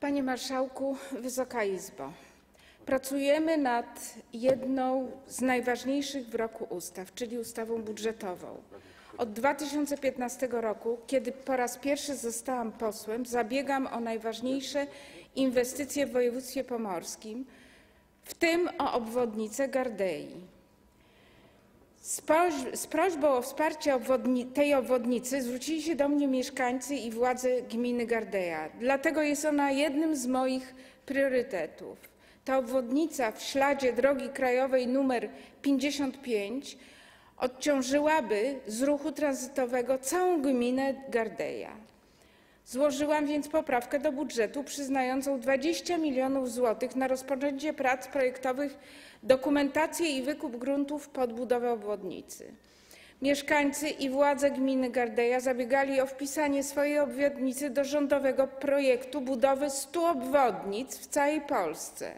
Panie Marszałku, Wysoka Izbo, pracujemy nad jedną z najważniejszych w roku ustaw, czyli ustawą budżetową. Od 2015 roku, kiedy po raz pierwszy zostałam posłem, zabiegam o najważniejsze inwestycje w województwie pomorskim, w tym o obwodnicę Gardei. Z prośbą o wsparcie tej obwodnicy zwrócili się do mnie mieszkańcy i władze gminy Gardeja. Dlatego jest ona jednym z moich priorytetów. Ta obwodnica w śladzie drogi krajowej nr 55 odciążyłaby z ruchu tranzytowego całą gminę Gardeja. Złożyłam więc poprawkę do budżetu przyznającą 20 milionów złotych na rozpoczęcie prac projektowych, dokumentację i wykup gruntów pod budowę obwodnicy. Mieszkańcy i władze gminy Gardeja zabiegali o wpisanie swojej obwodnicy do rządowego projektu budowy 100 obwodnic w całej Polsce.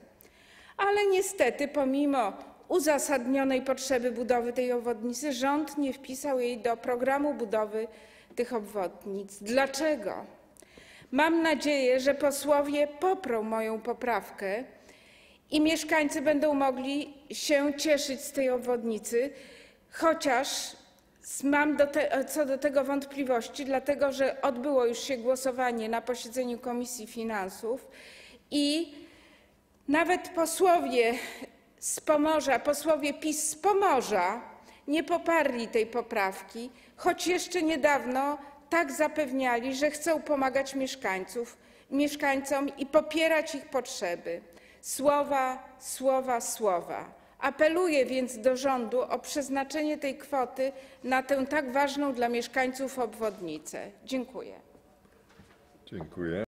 Ale niestety, pomimo uzasadnionej potrzeby budowy tej obwodnicy, rząd nie wpisał jej do programu budowy tych obwodnic. Dlaczego? Mam nadzieję, że posłowie poprą moją poprawkę i mieszkańcy będą mogli się cieszyć z tej obwodnicy, chociaż mam co do tego wątpliwości, dlatego że odbyło już się głosowanie na posiedzeniu Komisji Finansów i nawet posłowie z Pomorza, posłowie PiS z Pomorza nie poparli tej poprawki, choć jeszcze niedawno tak zapewniali, że chcą pomagać mieszkańcom i popierać ich potrzeby. Słowa, słowa, słowa. Apeluję więc do rządu o przeznaczenie tej kwoty na tę tak ważną dla mieszkańców obwodnicę. Dziękuję. Dziękuję.